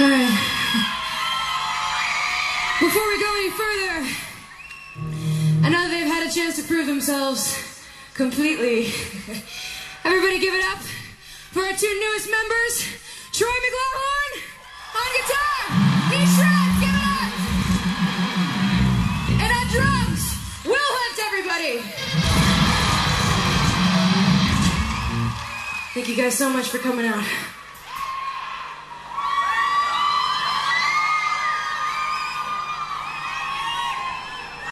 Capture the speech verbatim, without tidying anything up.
All right. Before we go any further, I know they've had a chance to prove themselves completely. Everybody give it up for our two newest members, Troy McLawhorn on guitar. He shreds, give it up. And on drums, Will Hunt, everybody. Thank you guys so much for coming out.